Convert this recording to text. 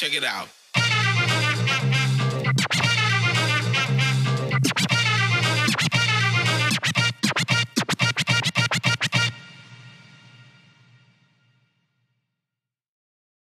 Check it out.